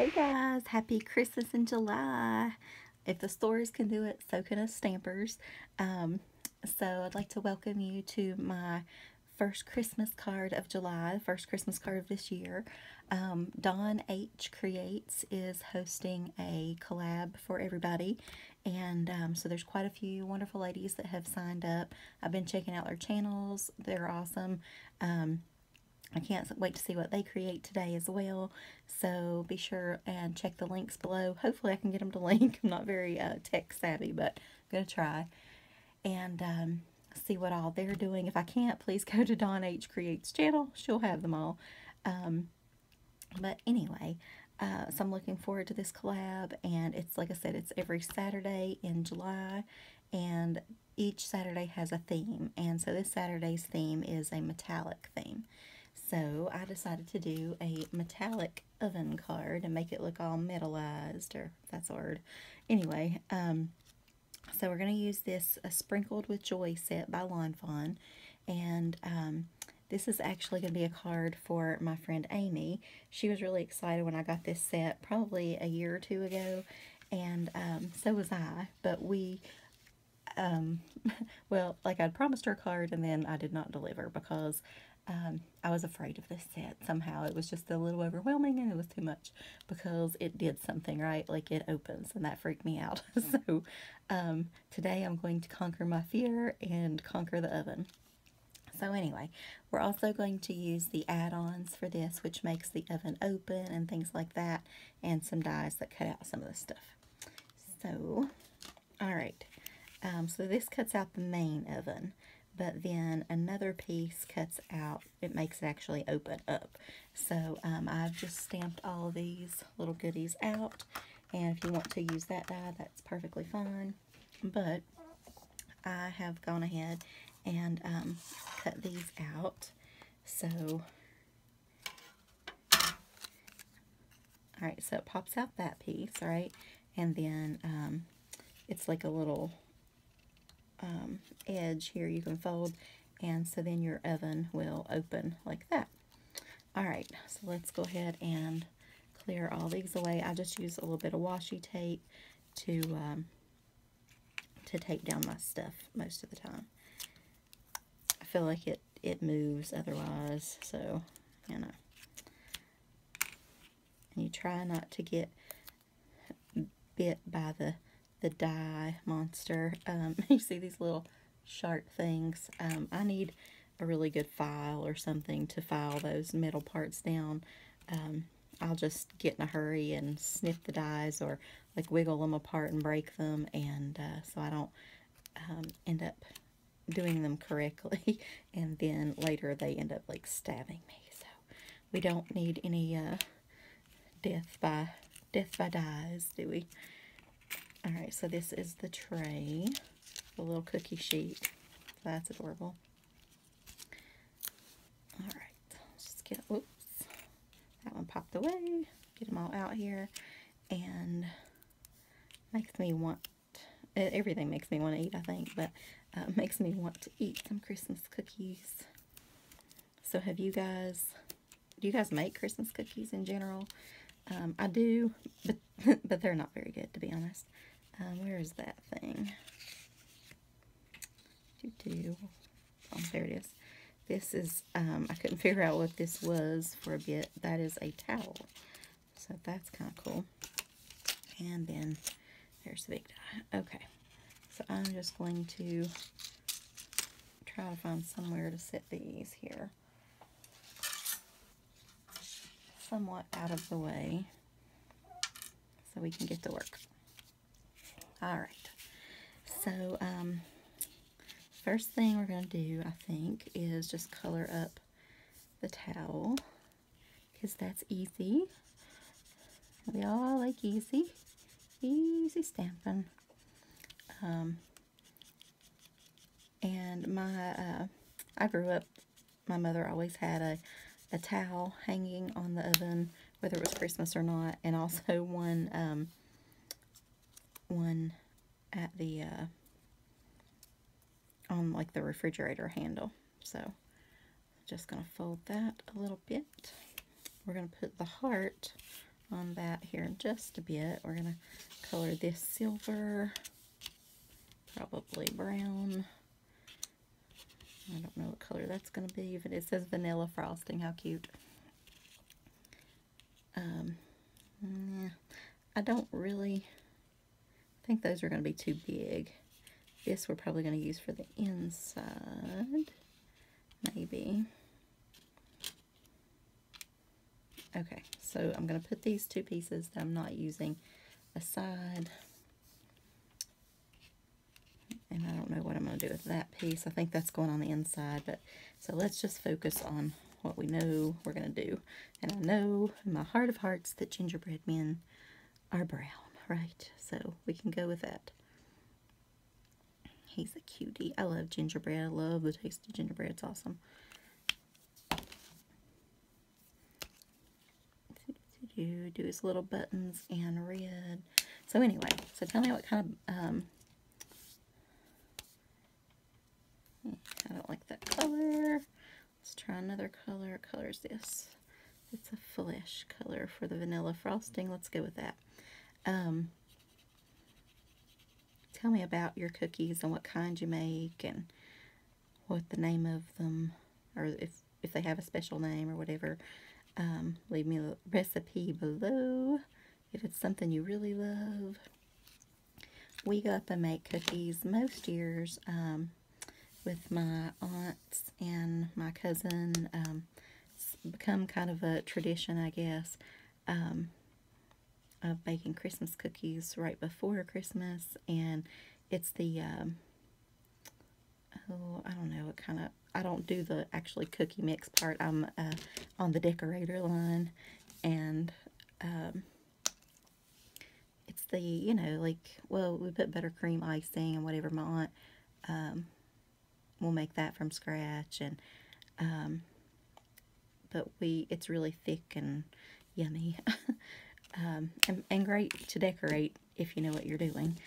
Hey guys, happy Christmas in July. If the stores can do it, so can us stampers. So I'd like to welcome you to my first Christmas card of July, the first Christmas card of this year. Dawn H. Creates is hosting a collab for everybody, and so there's quite a few wonderful ladies that have signed up. I've been checking out their channels. They're awesome. I can't wait to see what they create today as well, so be sure and check the links below. Hopefully I can get them to link. I'm not very tech savvy, but I'm going to try and see what all they're doing. If I can't, please go to Dawn H. Creates channel. She'll have them all. But anyway, so I'm looking forward to this collab, and it's, like I said, it's every Saturday in July, and each Saturday has a theme, and so this Saturday's theme is a metallic theme. So I decided to do a metallic oven card and make it look all metalized, or if that's a word. Anyway, so we're going to use this Sprinkled with Joy set by Lawn Fawn, and this is actually going to be a card for my friend Amy. She was really excited when I got this set probably a year or two ago, and so was I, but we... well, like, I'd promised her a card and then I did not deliver because I was afraid of this set somehow. It was just a little overwhelming and it was too much because it did something, right? Like, it opens, and that freaked me out. So today I'm going to conquer my fear and conquer the oven. So anyway, we're also going to use the add-ons for this, which makes the oven open and things like that, and some dies that cut out some of the stuff. So, alright. So this cuts out the main oven, but then another piece cuts out, it makes it actually open up. So I've just stamped all these little goodies out, and if you want to use that die, that's perfectly fine. But I have gone ahead and cut these out. So, alright, so it pops out that piece, right? And then it's like a little... edge here you can fold, and so then your oven will open like that. Alright, so let's go ahead and clear all these away. I just used a little bit of washi tape to tape down my stuff most of the time. I feel like it moves otherwise, so, you know. And you try not to get bit by the die monster. You see these little sharp things. I need a really good file or something to file those metal parts down. I'll just get in a hurry and snip the dies, or like wiggle them apart and break them, and so I don't end up doing them correctly and then later they end up like stabbing me. So we don't need any death by dies, do we? Alright, so this is the tray, the little cookie sheet. That's adorable. Alright, just get, oops, that one popped away. Get them all out here, and makes me want, everything makes me want to eat, I think, but makes me want to eat some Christmas cookies. So have you guys, do you guys make Christmas cookies in general? I do, but they're not very good, to be honest. Where is that thing? Oh, there it is. This is, I couldn't figure out what this was for a bit. That is a towel. So that's kind of cool. And then there's the big die. Okay. So I'm just going to try to find somewhere to set these here. Somewhat out of the way so we can get to work. Alright, so first thing we're going to do, I think, is just color up the towel, because that's easy. We all like easy stamping. And my I grew up, my mother always had a towel hanging on the oven, whether it was Christmas or not, and also one at the on like the refrigerator handle. So just gonna fold that a little bit. We're gonna put the heart on that here in just a bit. We're going to color this silver, probably brown. I don't know what color that's going to be, but it says vanilla frosting. How cute. I don't really think those are going to be too big. This we're probably going to use for the inside, maybe. Okay, so I'm going to put these two pieces that I'm not using aside. And I don't know what I'm going to do with that piece. I think that's going on the inside. But so let's just focus on what we know we're going to do. And I know in my heart of hearts that gingerbread men are brown, right? So we can go with that. He's a cutie. I love gingerbread. I love the taste of gingerbread. It's awesome. Do his little buttons and red. So anyway, so tell me what kind of... I don't like that color. Let's try another color. What color is this? It's a flesh color for the vanilla frosting. Let's go with that. Tell me about your cookies and what kind you make and what the name of them, or if they have a special name or whatever. Leave me a recipe below if it's something you really love. We go up and make cookies most years. With my aunts and my cousin. It's become kind of a tradition, I guess, of baking Christmas cookies right before Christmas. And it's the, oh, I don't know what kind of, I don't do the actually cookie mix part. I'm on the decorator line, and it's the, you know, like, well, we put buttercream icing and whatever. My aunt, we'll make that from scratch, and but it's really thick and yummy, and great to decorate if you know what you're doing,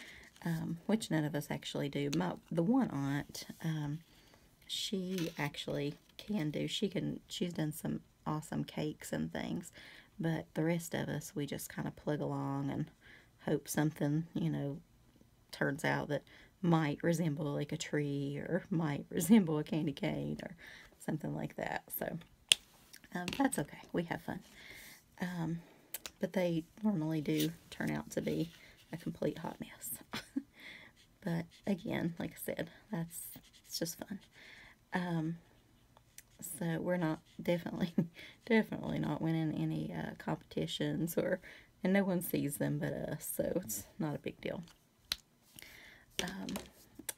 which none of us actually do. The one aunt, she actually can do. She's done some awesome cakes and things, but the rest of us, we just kind of plug along and hope something, you know, turns out that might resemble like a tree or might resemble a candy cane or something like that. So that's okay. We have fun. But they normally do turn out to be a complete hot mess. But again, like I said, it's just fun. So we're not definitely not winning any competitions, and no one sees them but us, so it's not a big deal.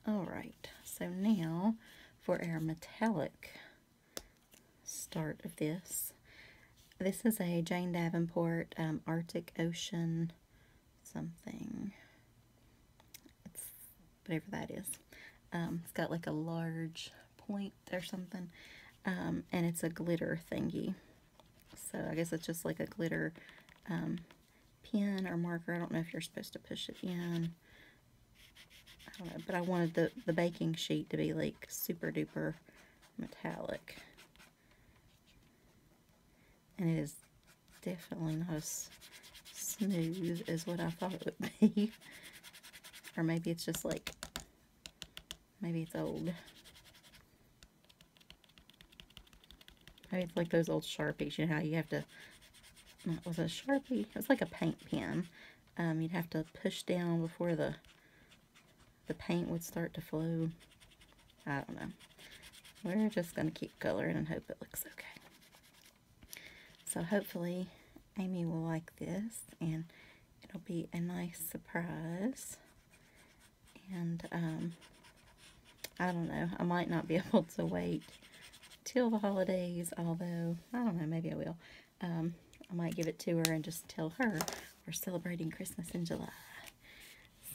Alright, so now for our metallic start of this. This is a Jane Davenport Arctic Ocean something. It's whatever that is. It's got like a large point or something. And it's a glitter thingy. So I guess it's just like a glitter pen or marker. I don't know if you're supposed to push it in. I don't know, but I wanted the baking sheet to be like super duper metallic. And it is definitely not as smooth as what I thought it would be. Or maybe it's just like, maybe it's old. Maybe it's like those old Sharpies, you know how you have to, it was a Sharpie, it was like a paint pen. You'd have to push down before the paint would start to flow. I don't know. We're just going to keep coloring and hope it looks okay. So hopefully Amy will like this, and it'll be a nice surprise. And I don't know. I might not be able to wait till the holidays, although, I don't know, maybe I will. I might give it to her and just tell her we're celebrating Christmas in July.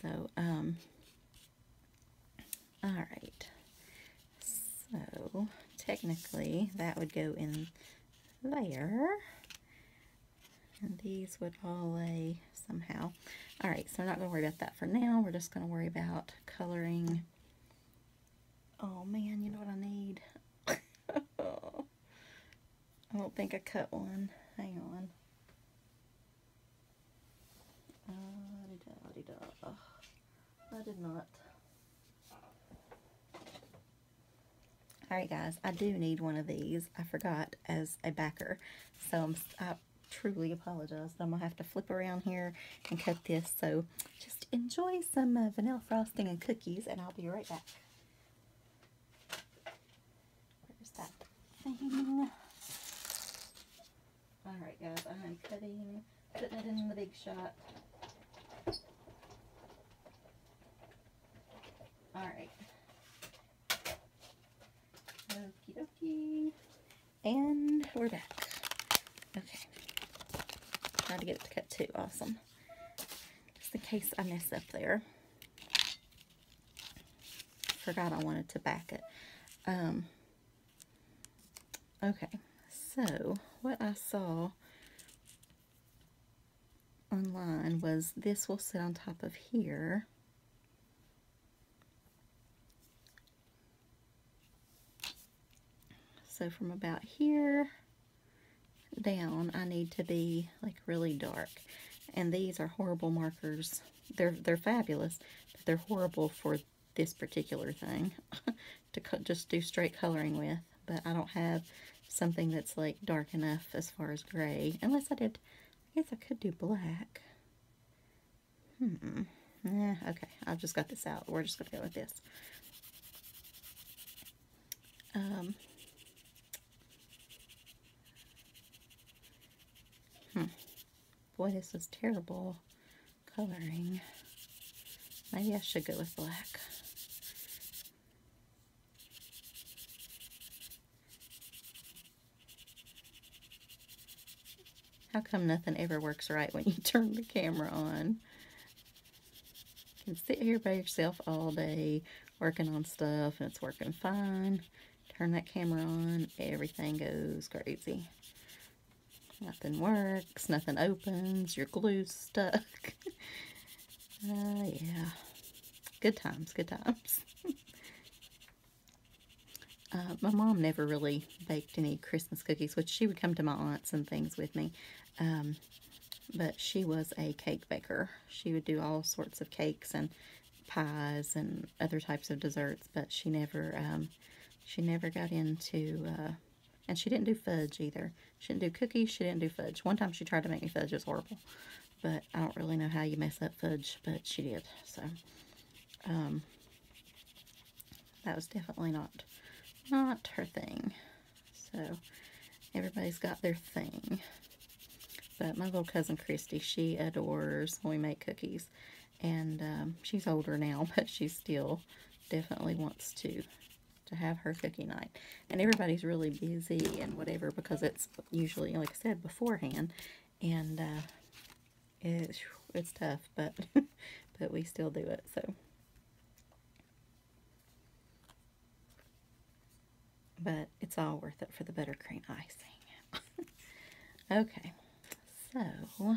So, alright, so technically that would go in there, and these would all lay somehow. Alright, so we're not going to worry about that for now. We're just going to worry about coloring. Oh man, you know what I need? I don't think I cut one. Hang on. Da-de-da. I did not. Alright guys, I do need one of these. I forgot as a backer. So I truly apologize. I'm going to have to flip around here and cut this. So just enjoy some vanilla frosting and cookies, and I'll be right back. Where's that thing? Alright guys, I am putting it in the big shot. Alright. Okie dokie. And we're back. Okay. Tried to get it to cut too. Awesome. Just in case I mess up there. Forgot I wanted to back it. Okay. So, what I saw online was this will sit on top of here. So from about here down, I need to be like really dark. And these are horrible markers. They're fabulous, but they're horrible for this particular thing to just do straight coloring with. But I don't have something that's like dark enough as far as gray. Unless I did, I guess I could do black. Okay, I've just got this out. We're just gonna go with this. Boy, this is terrible coloring. Maybe I should go with black. How come nothing ever works right when you turn the camera on? You can sit here by yourself all day working on stuff and it's working fine. Turn that camera on, everything goes crazy. Nothing works, nothing opens, your glue's stuck. Yeah. Good times, good times. My mom never really baked any Christmas cookies, which she would come to my aunt's and things with me. But she was a cake baker. She would do all sorts of cakes and pies and other types of desserts, but she never got into, and she didn't do fudge either. She didn't do cookies, she didn't do fudge. One time she tried to make me fudge, it was horrible. But I don't really know how you mess up fudge, but she did. So, that was definitely not her thing. So everybody's got their thing, but my little cousin Christy, she adores when we make cookies, and she's older now, but she still definitely wants to have her cookie night. And everybody's really busy and whatever, because it's usually, like I said, beforehand, and it's tough, but but we still do it. So but it's all worth it for the buttercream icing. Okay, so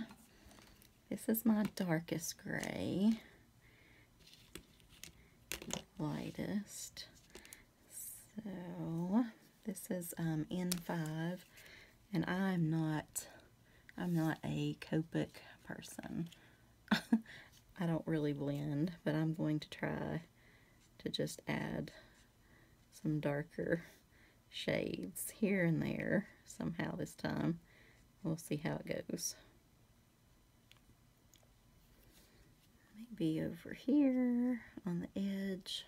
this is my darkest gray, lightest. So this is N5, and I'm not a Copic person. I don't really blend, but I'm going to try to just add some darker shades here and there somehow this time. We'll see how it goes. Maybe over here on the edge.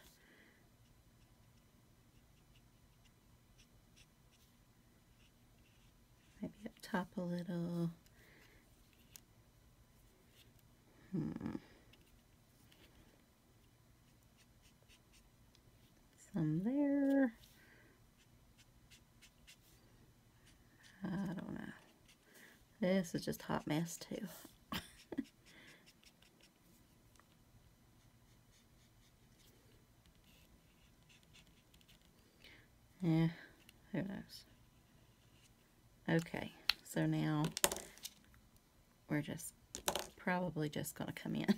Maybe up top a little. Some there. I don't know. This is just a hot mess too. Yeah, who knows. Okay, so now we're just probably just gonna come in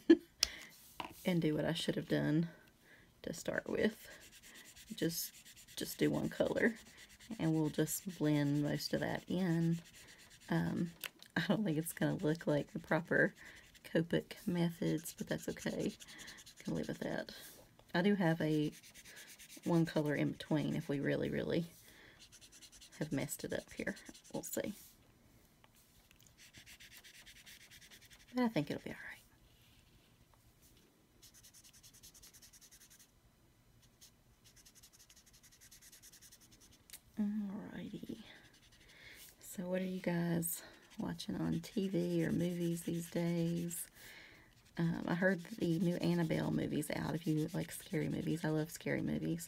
and do what I should have done to start with. Just do one color. And we'll just blend most of that in. I don't think it's going to look like the proper Copic methods, but that's okay. I can live with that. I do have a one color in between if we really, really have messed it up here. We'll see. But I think it'll be all right. Alrighty, so what are you guys watching on TV or movies these days? I heard the new Annabelle movie's out, if you like scary movies. I love scary movies.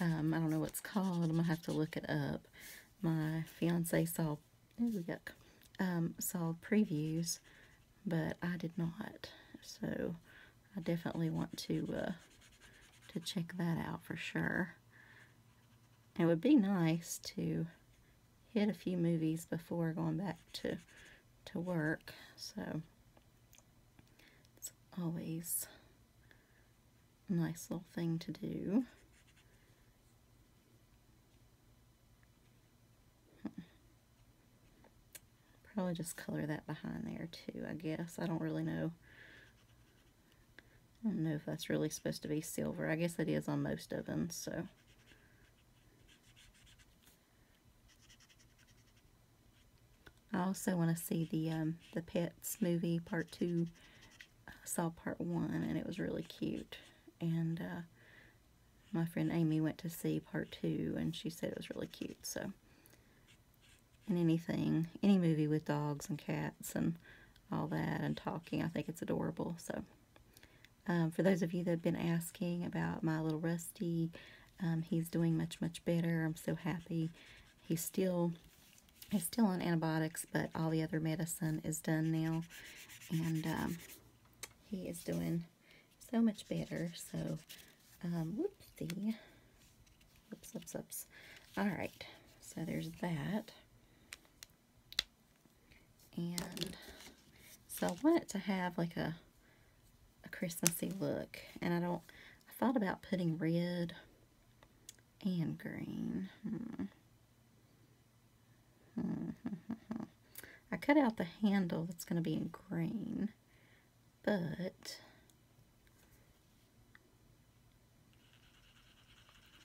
I don't know what it's called. I'm going to have to look it up. My fiancé saw, saw previews, but I did not. So I definitely want to check that out for sure. It would be nice to hit a few movies before going back to work, so it's always a nice little thing to do. Probably just color that behind there too, I guess. I don't really know. I don't know if that's really supposed to be silver. I guess it is on most of them, so. I also want to see the Pets movie, part 2. I saw part 1, and it was really cute. And my friend Amy went to see part 2, and she said it was really cute. So, and anything, any movie with dogs and cats and all that and talking, I think it's adorable. So, for those of you that have been asking about my little Rusty, he's doing much, much better. I'm so happy. He's still on antibiotics, but all the other medicine is done now, and he is doing so much better. So, whoopsie, whoops. All right, so there's that, and so I want it to have like a Christmassy look, and I thought about putting red and green. I cut out the handle that's going to be in green, but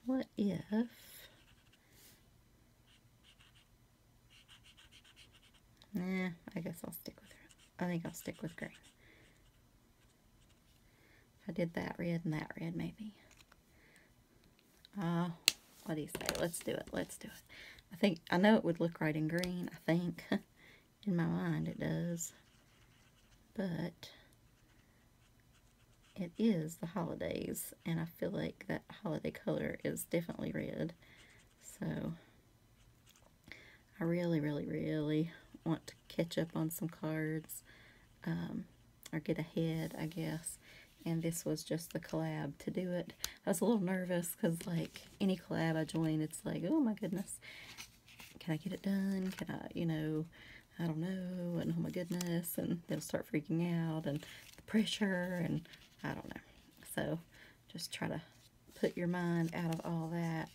what if I guess I'll stick with her. I think I'll stick with green. If I did that red and that red, maybe. What do you say? Let's do it. Let's do it. I think, I know it would look right in green, I think. In my mind it does. But it is the holidays, and I feel like that holiday color is definitely red. So I really, really, really want to catch up on some cards, or get ahead, I guess. And this was just the collab to do it. I was a little nervous because, like, any collab I join, it's like, oh my goodness, can I get it done? Can I, you know, I don't know, and oh my goodness, and they'll start freaking out, and the pressure, and I don't know. So, just try to put your mind out of all that,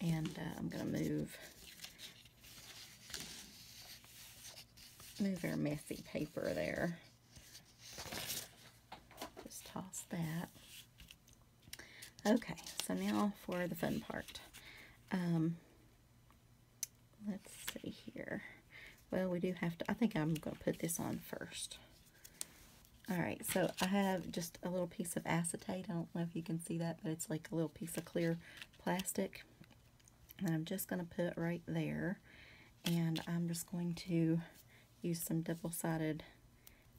and I'm going to move our messy paper there. Toss that. Okay, so now for the fun part. Let's see here. Well, we do have to, I think I'm going to put this on first. Alright, so I have just a little piece of acetate. I don't know if you can see that, but it's like a little piece of clear plastic. And I'm just going to put right there. And I'm just going to use some double-sided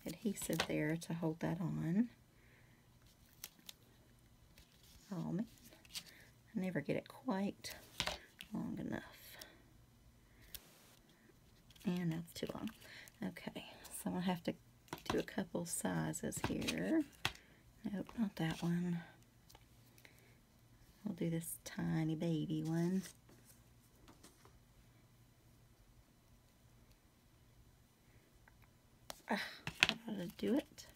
adhesive there to hold that on. Oh man, I never get it quite long enough. And that's too long. Okay, so I have to do a couple sizes here. Nope, not that one. We'll do this tiny baby one. How to do it.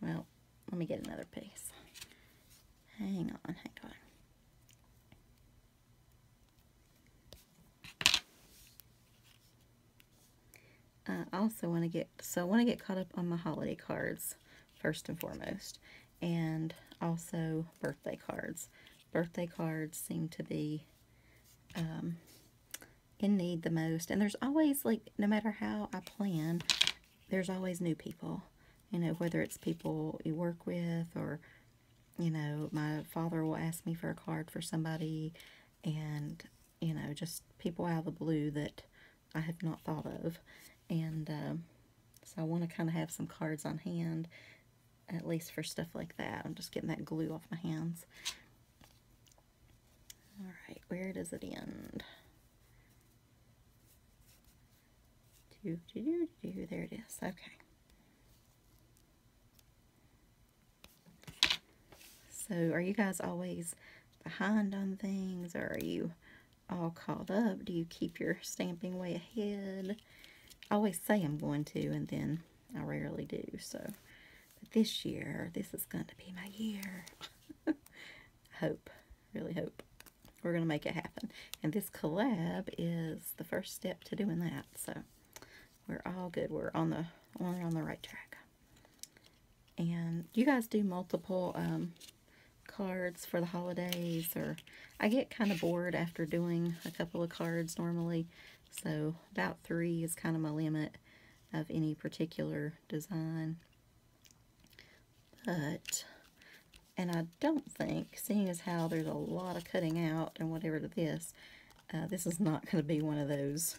Well, let me get another piece. Hang on. I also want to get, so I want to get caught up on my holiday cards first and foremost, and also birthday cards. Birthday cards seem to be in need the most, and there's always, like, no matter how I plan, there's always new people, you know, whether it's people you work with, or, you know, my father will ask me for a card for somebody, and, you know, just people out of the blue that I have not thought of. And so I want to kind of have some cards on hand, at least for stuff like that. I'm just getting that glue off my hands. All right, where does it end? There it is. Okay. So are you guys always behind on things, or are you all caught up? Do you keep your stamping way ahead? I always say I'm going to, and then I rarely do. So, but this year, this is going to be my year. I hope, really hope, we're going to make it happen. And this collab is the first step to doing that. So we're all good. We're on the right track. And you guys do multiple cards for the holidays, or I get kind of bored after doing a couple of cards normally, so about 3 is kind of my limit of any particular design. But, and I don't think, seeing as how there's a lot of cutting out and whatever to this, this is not going to be one of those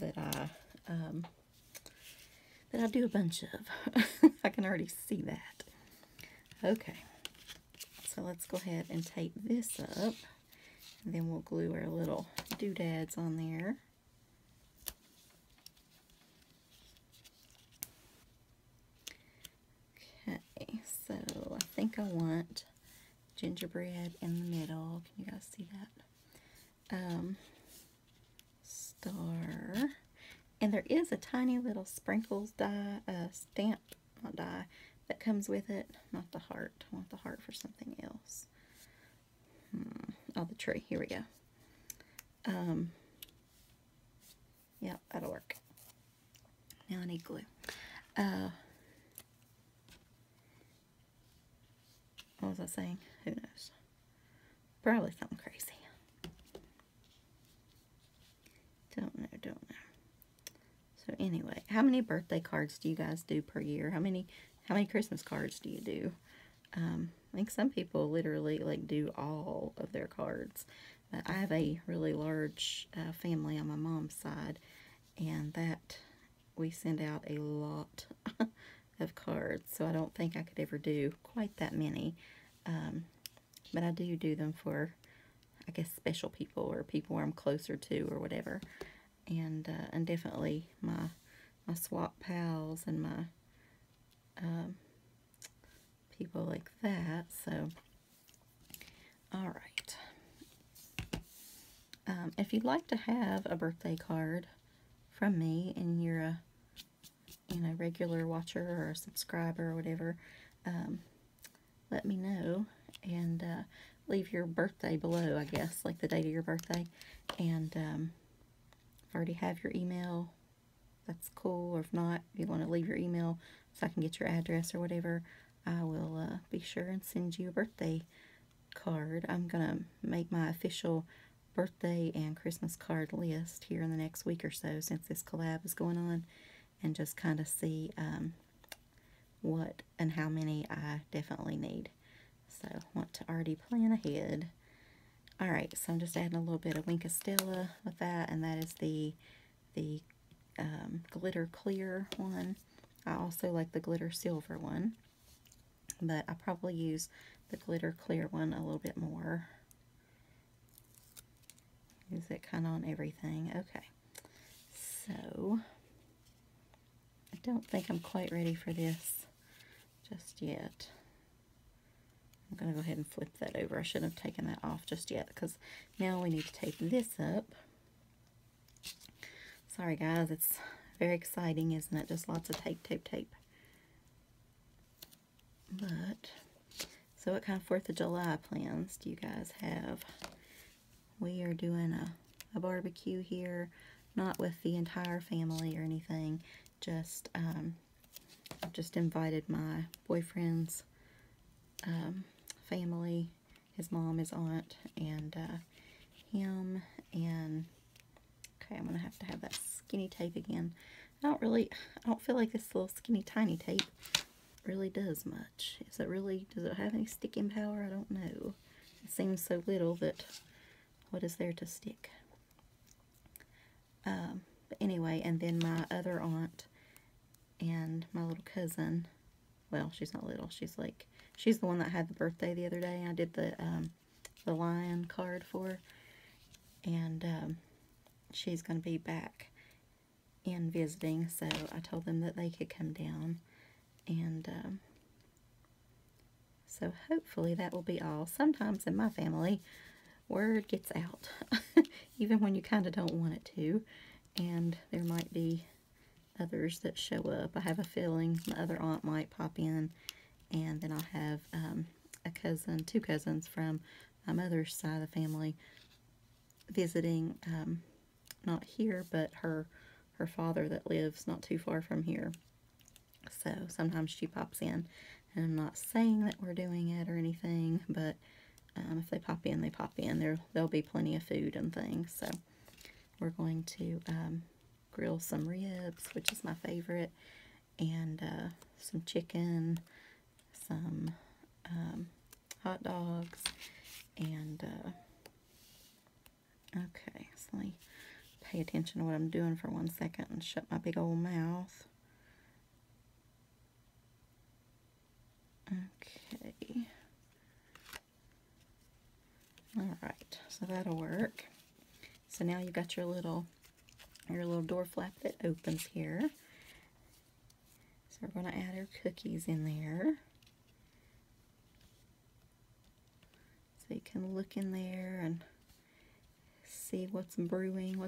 that I do a bunch of. I can already see that. Okay, so let's go ahead and tape this up, and then we'll glue our little doodads on there. Okay, so I think I want gingerbread in the middle. Can you guys see that? Star. And there is a tiny little sprinkles die, stamp, not die, that comes with it. Not the heart. I want the heart for something else. Oh, the tree. Here we go. Yeah, that'll work. Now I need glue. What was I saying? Who knows? Probably something crazy. Don't know, don't know. So anyway, how many birthday cards do you guys do per year? How many Christmas cards do you do? I think some people literally, like, do all of their cards. But I have a really large family on my mom's side, and that we send out a lot of cards, so I don't think I could ever do quite that many. But I do them for, I guess, special people, or people where I'm closer to, or whatever. And definitely my swap pals and my people like that. So, all right. If you'd like to have a birthday card from me, and you're a, you know, regular watcher or a subscriber or whatever, let me know, and leave your birthday below, I guess, like the date of your birthday. And if I already have your email, that's cool. Or if not, if you want to leave your email so I can get your address or whatever, I will be sure and send you a birthday card. I'm gonna make my official birthday and Christmas card list here in the next week or so, since this collab is going on, and just kind of see what and how many I definitely need. So I want to already plan ahead. All right, so I'm just adding a little bit of Wink of Stella with that, and that is the glitter clear one. I also like the glitter silver one, but I probably use the glitter clear one a little bit more. Use it kind of on everything. Okay, so I don't think I'm quite ready for this just yet. I'm going to go ahead and flip that over. I shouldn't have taken that off just yet, because now we need to tape this up. Sorry guys, it's very exciting, isn't it? Just lots of tape. But, so what kind of 4th of July plans do you guys have? We are doing a barbecue here. not with the entire family or anything, just I've just invited my boyfriend's family, his mom, his aunt, and him. And okay, I'm gonna have to have that skinny tape again. I don't feel like this little skinny tiny tape really does much. Does it have any sticking power? I don't know. It seems so little that what is there to stick? But anyway, and then my other aunt and my little cousin, well, she's not little, she's the one that had the birthday the other day. I did the lion card for her, and she's going to be back in visiting, so I told them that they could come down, and so hopefully that will be all. Sometimes in my family, word gets out, even when you kind of don't want it to, and there might be others that show up. I have a feeling my other aunt might pop in, and then I'll have a cousin, two cousins from my mother's side of the family visiting, not here, but her father that lives not too far from here. So sometimes she pops in, and I'm not saying that we're doing it or anything, but if they pop in, they pop in. There'll be plenty of food and things. So we're going to grill some ribs, which is my favorite, and some chicken, some hot dogs, and okay, so let me pay attention to what I'm doing for one second and shut my big old mouth. Okay. Alright, so that'll work. So now you've got your little door flap that opens here. So we're going to add our cookies in there. So you can look in there and see what's brewing,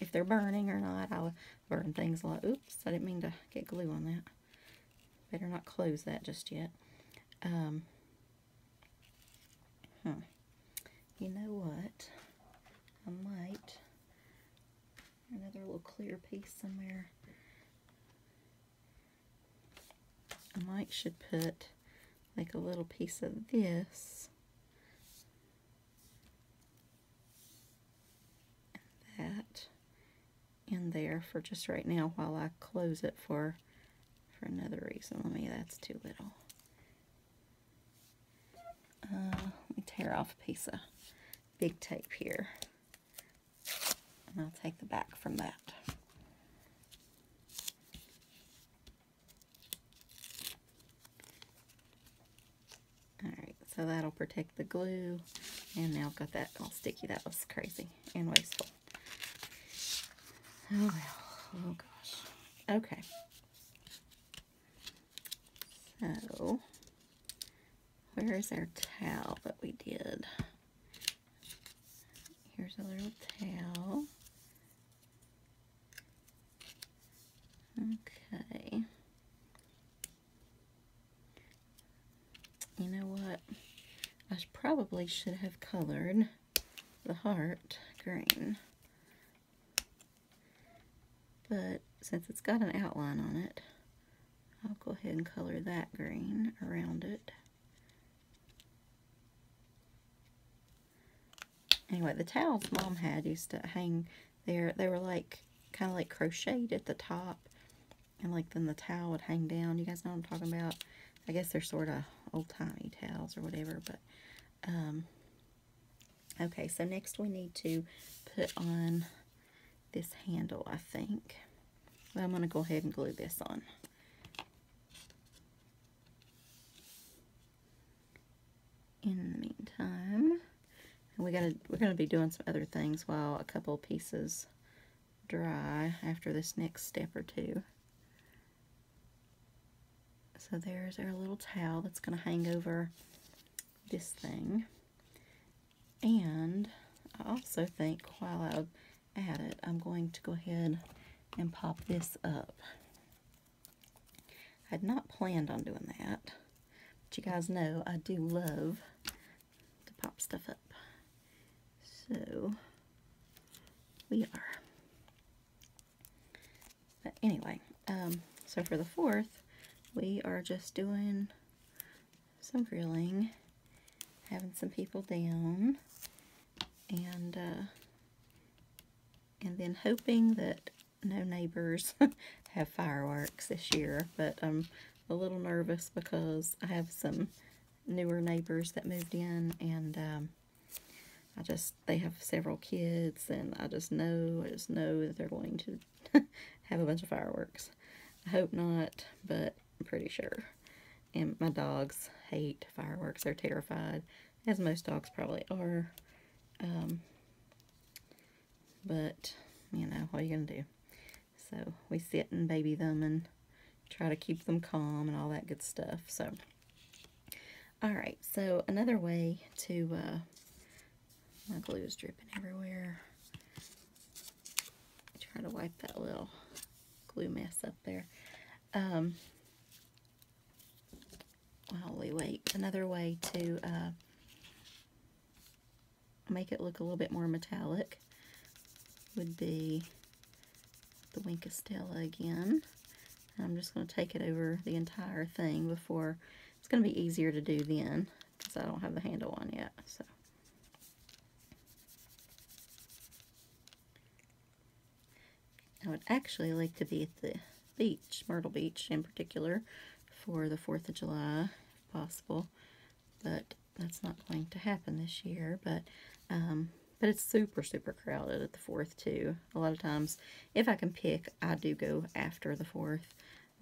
if they're burning or not. I burn things a lot. Oops, I didn't mean to get glue on that. Better not close that just yet. You know what? I might, another little clear piece somewhere. I might should put like a little piece of this. That in there for just right now while I close it for another reason. Let me, that's too little. Let me tear off a piece of big tape here, and I'll take the back from that. Alright, so that'll protect the glue, and now I've got that all sticky. That was crazy and wasteful. Oh, well. Oh, gosh. Okay. So, where is our towel that we did? Here's a little towel. Okay. You know what? I probably should have colored the heart green. But since it's got an outline on it, I'll go ahead and color that green around it. Anyway, the towels Mom had used to hang there. They were like kind of like crocheted at the top, and like then the towel would hang down. You guys know what I'm talking about? I guess they're sort of old-timey towels or whatever, but okay, so next we need to put on this handle, I think. Well, I'm going to go ahead and glue this on. In the meantime, and we're gonna be doing some other things while a couple pieces dry after this next step or two. So there's our little towel that's gonna hang over this thing, and I also think while I at it, I'm going to go ahead and pop this up. I had not planned on doing that, but you guys know I do love to pop stuff up. So we are. But anyway, so for the fourth, we are just doing some grilling, having some people down, and then hoping that no neighbors have fireworks this year. But I'm a little nervous because I have some newer neighbors that moved in, and they have several kids, and I just know that they're going to have a bunch of fireworks. I hope not, but I'm pretty sure. And my dogs hate fireworks. They're terrified, as most dogs probably are. But, you know, what are you going to do? So we sit and baby them and try to keep them calm and all that good stuff. So, all right. So another way to, my glue is dripping everywhere. Try to wipe that little glue mess up there. While we wait, another way to make it look a little bit more metallic would be the Wink of Stella again. I'm just going to take it over the entire thing before. It's going to be easier to do then because I don't have the handle on yet. So. I would actually like to be at the beach, Myrtle Beach in particular, for the 4th of July, if possible, but that's not going to happen this year. But it's super, super crowded at the 4th, too. A lot of times, if I can pick, I do go after the 4th,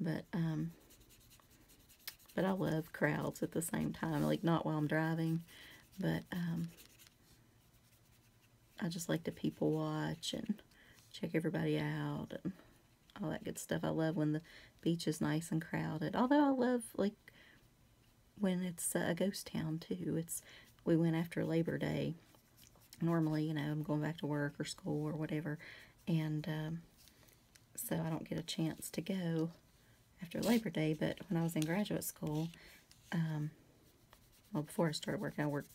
but I love crowds at the same time, like not while I'm driving, but I just like to people watch and check everybody out and all that good stuff. I love when the beach is nice and crowded. Although I love, like, when it's a ghost town, too. We went after Labor Day. Normally, you know, I'm going back to work or school or whatever. And so I don't get a chance to go after Labor Day. But when I was in graduate school, well, before I started working, I worked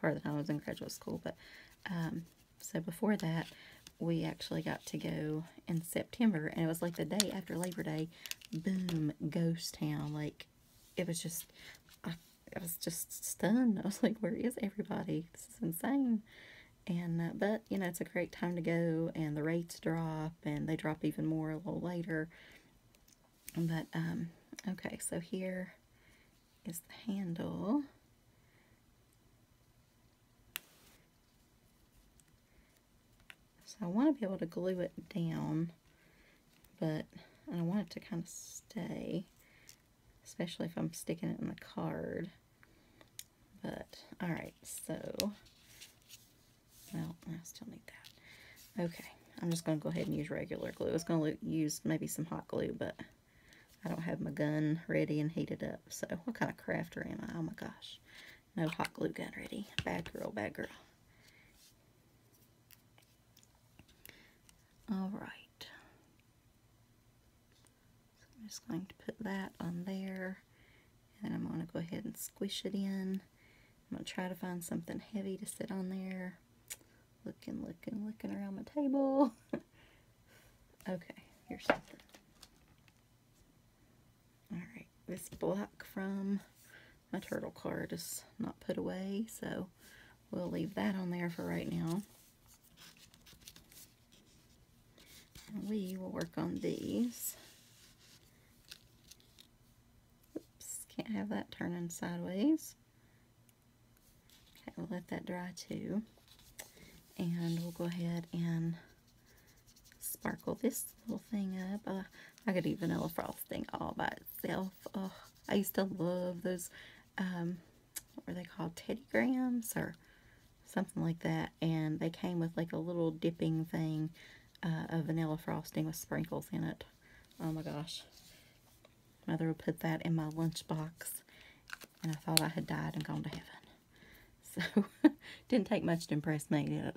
part of the time I was in graduate school. But so before that, we actually got to go in September, and it was like the day after Labor Day, boom, ghost town. Like, it was just, I was just stunned. I was like, where is everybody? This is insane. And, but, you know, it's a great time to go, and the rates drop, and they drop even more a little later. But, okay, so here is the handle. So I want to be able to glue it down, but I want it to kind of stay, especially if I'm sticking it in the card. But, alright, so, well, I still need that. Okay, I'm just going to go ahead and use regular glue. I was going to use maybe some hot glue, but I don't have my gun ready and heated up. So, what kind of crafter am I? Oh my gosh. No hot glue gun ready. Bad girl, bad girl. Alright, so I'm just going to put that on there, and I'm going to go ahead and squish it in. I'm going to try to find something heavy to sit on there. Looking around my table. Okay, here's something. Alright, this block from my turtle card is not put away, so we'll leave that on there for right now. We will work on these. Oops, can't have that turning sideways. Okay, we'll let that dry too. And we'll go ahead and sparkle this little thing up. I could eat vanilla frosting all by itself. Oh, I used to love those, what were they called? Teddy grams or something like that. And they came with like a little dipping thing. A vanilla frosting with sprinkles in it. Oh my gosh. Mother would put that in my lunchbox, and I thought I had died and gone to heaven. So, didn't take much to impress me, did it?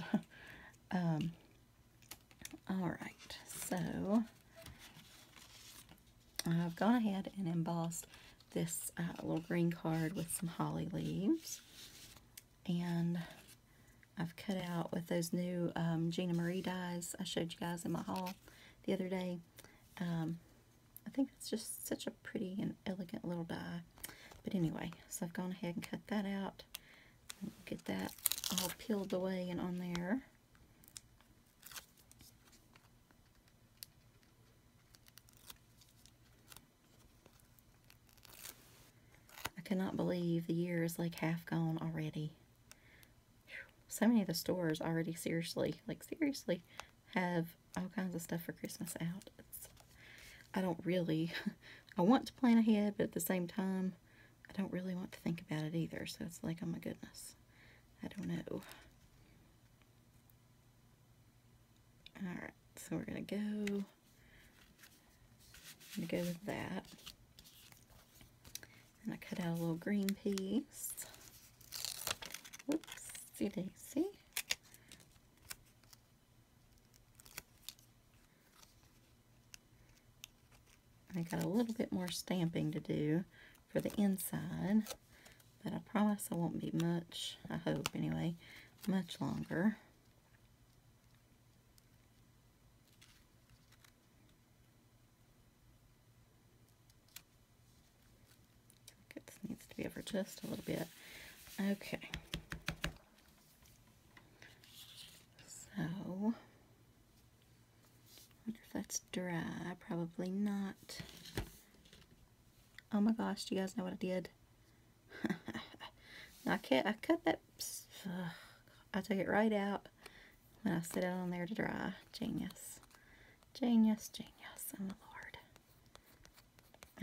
Alright, so I've gone ahead and embossed this little green card with some holly leaves, and I've cut out with those new Gina Marie dies I showed you guys in my haul the other day. I think it's just such a pretty and elegant little die. But anyway, so I've gone ahead and cut that out. And get that all peeled away and on there. I cannot believe the year is like half gone already. So many of the stores already seriously have all kinds of stuff for Christmas out. I don't really, I want to plan ahead, but at the same time, I don't really want to think about it either. So it's like, oh my goodness, I don't know. All right, so we're going to go, with that. And I cut out a little green piece. Whoops. Daisy. I got a little bit more stamping to do for the inside, but I promise I won't be much, I hope anyway, much longer. This needs to be over just a little bit. Okay. So, I wonder if that's dry. Probably not. Oh my gosh, do you guys know what I did? I cut that. I took it right out when I set it on there to dry. Genius. Genius, genius. Oh my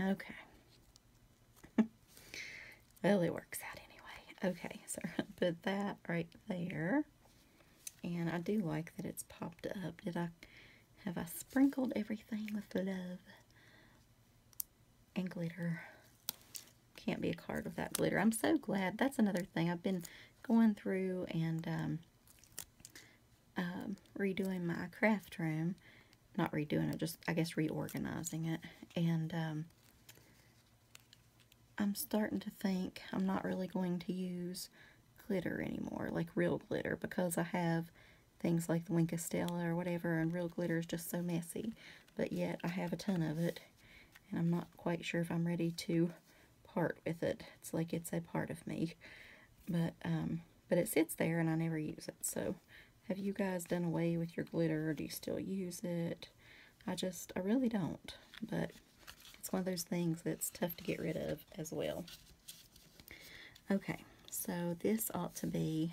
Lord. Okay. Well, it works out anyway. Okay, so I put that right there. And I do like that it's popped up. Have I sprinkled everything with love and glitter? Can't be a card without glitter. I'm so glad. That's another thing. I've been going through and redoing my craft room. Not redoing it, just I guess reorganizing it. And I'm starting to think I'm not really going to use glitter anymore, like real glitter, because I have things like the Wink of Stella or whatever, and real glitter is just so messy, but yet I have a ton of it, and I'm not quite sure if I'm ready to part with it. It's like it's a part of me, but it sits there and I never use it. So have you guys done away with your glitter, or do you still use it? I really don't, but it's one of those things that's tough to get rid of as well. Okay. So this ought to be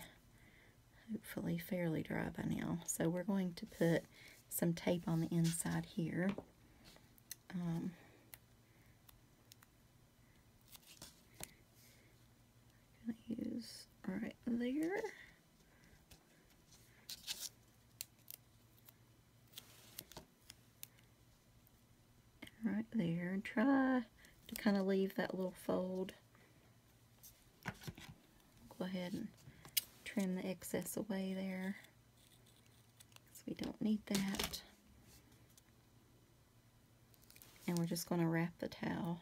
hopefully fairly dry by now. So we're going to put some tape on the inside here. I'm going to use right there. And right there. And try to kind of leave that little fold. Go ahead and trim the excess away there, because we don't need that. And we're just going to wrap the towel,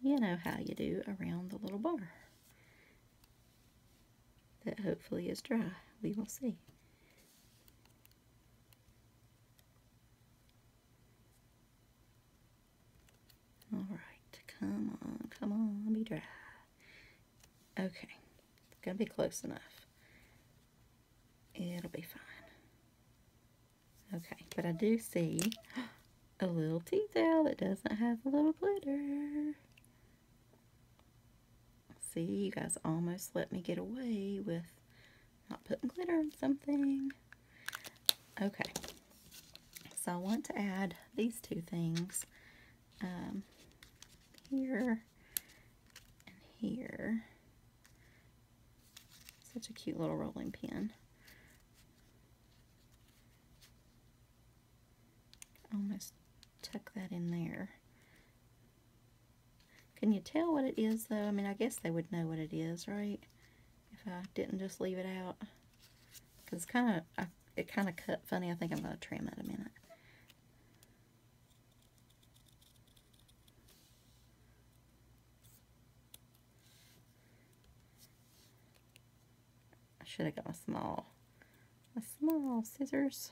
you know how you do, around the little bar. That hopefully is dry. We will see. All right, come on, be dry. Okay. Gonna be close enough. It'll be fine. Okay, but I do see a little tea towel that doesn't have a little glitter. See, you guys almost let me get away with not putting glitter on something. Okay, so I want to add these two things here and here. Such a cute little rolling pin. Almost tuck that in there. Can you tell what it is though? I mean, I guess they would know what it is, right? If I didn't just leave it out. Because it kind of cut funny. I think I'm going to trim it a minute. Should have got my small scissors.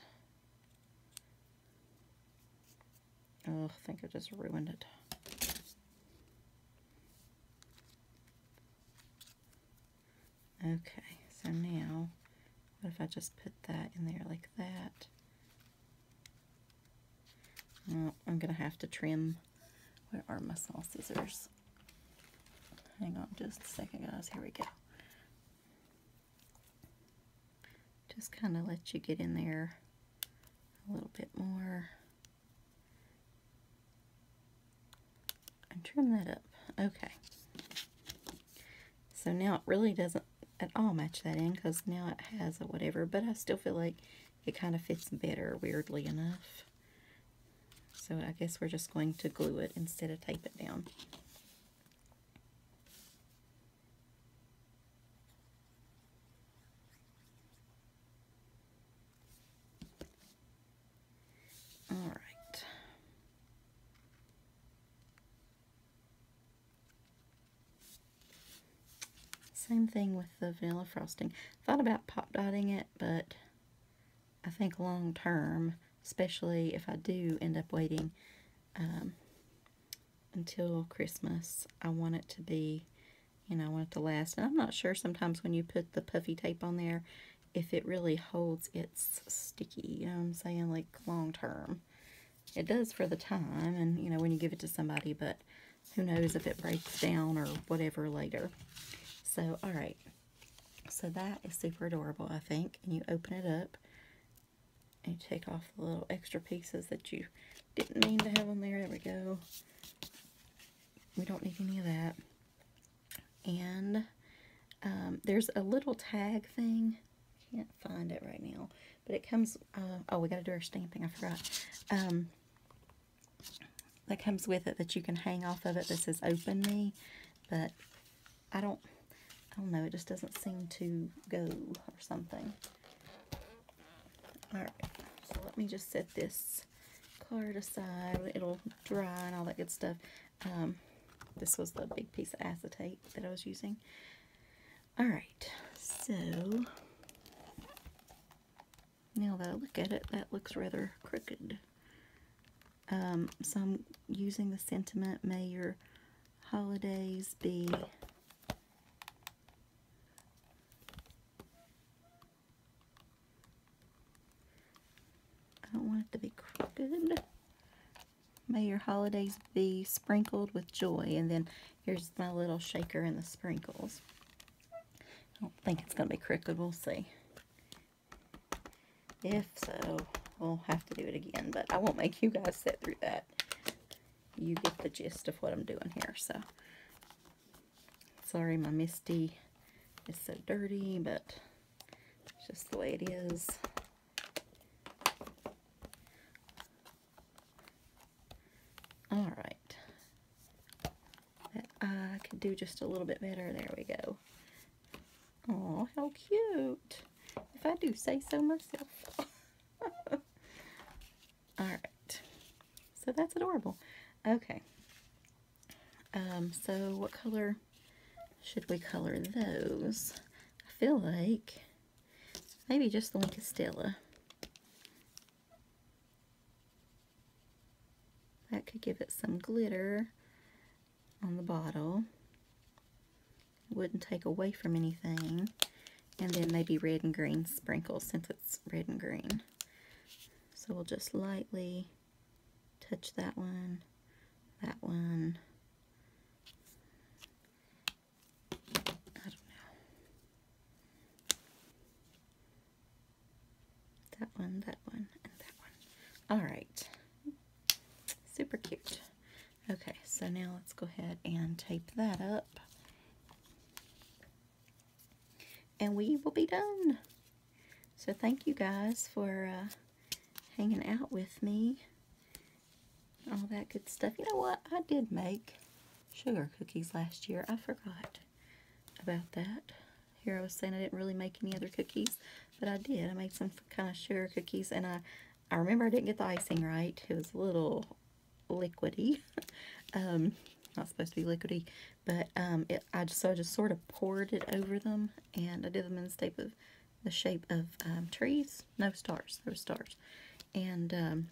Oh, I think I just ruined it. Okay, so now, what if I just put that in there like that? Oh, I'm going to have to trim. Where are my saw scissors? Hang on just a second, guys. Here we go. Just kind of let you get in there a little bit more. And trim that up. Okay. So now it really doesn't at all match that in because now it has a whatever, but I still feel like it kind of fits better, weirdly enough. So I guess we're just going to glue it instead of tape it down. Same thing with the vanilla frosting. Thought about pop dotting it, but I think long term, especially if I do end up waiting until Christmas, I want it to be, you know, I want it to last. And I'm not sure sometimes when you put the puffy tape on there, if it really holds its sticky, you know what I'm saying, like long term. It does for the time and, you know, when you give it to somebody, but who knows if it breaks down or whatever later. So, all right, so that is super adorable, I think. And you open it up and you take off the little extra pieces that you didn't mean to have on there. There we go. We don't need any of that. And there's a little tag thing. Can't find it right now. But it comes, oh, we got to do our stamping. I forgot. That comes with it that you can hang off of it that says open me. But I don't know, it just doesn't seem to go or something. Alright, so let me just set this card aside. It'll dry and all that good stuff. This was the big piece of acetate that I was using. Alright, so now that I look at it, that looks rather crooked. So I'm using the sentiment, may your holidays be... I don't want it to be crooked. May your holidays be sprinkled with joy. And then here's my little shaker and the sprinkles. I don't think it's going to be crooked. We'll see. If so, we'll have to do it again. But I won't make you guys sit through that. You get the gist of what I'm doing here. So, sorry my Misty is so dirty, but it's just the way it is. Alright, I could do just a little bit better. There we go. Oh, how cute. If I do say so myself. Alright, so that's adorable. Okay, so what color should we color those? I feel like maybe just the Wink of Stella. That could give it some glitter on the bottle. It wouldn't take away from anything. And then maybe red and green sprinkles since it's red and green. So we'll just lightly touch that one, I don't know, that one, and that one. All right. Super cute. Okay, so now let's go ahead and tape that up. And we will be done. So thank you guys for hanging out with me. All that good stuff. You know what? I did make sugar cookies last year. I forgot about that. Here I was saying I didn't really make any other cookies, but I did. I made some kind of sugar cookies, and I remember I didn't get the icing right. It was a little... liquidy. Not supposed to be liquidy, but I just sort of poured it over them, and I did them in the shape of trees. No stars. There were stars. And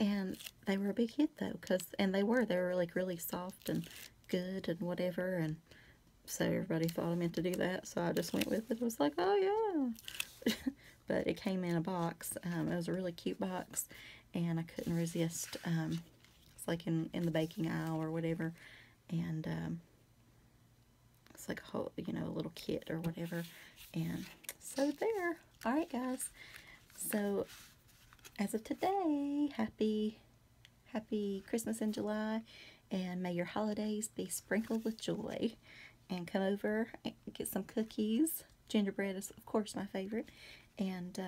And they were a big hit though, they were like really soft and good and whatever, and so everybody thought I meant to do that, so I just went with it. I was like, oh yeah. But it came in a box. It was a really cute box, and I couldn't resist. It's like in the baking aisle or whatever, and it's like a whole, a little kit or whatever, and so there. All right, guys. So as of today, happy Christmas in July, and may your holidays be sprinkled with joy. And come over and get some cookies. Gingerbread is, of course, my favorite. And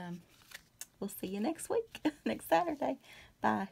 we'll see you next week, next Saturday. Bye.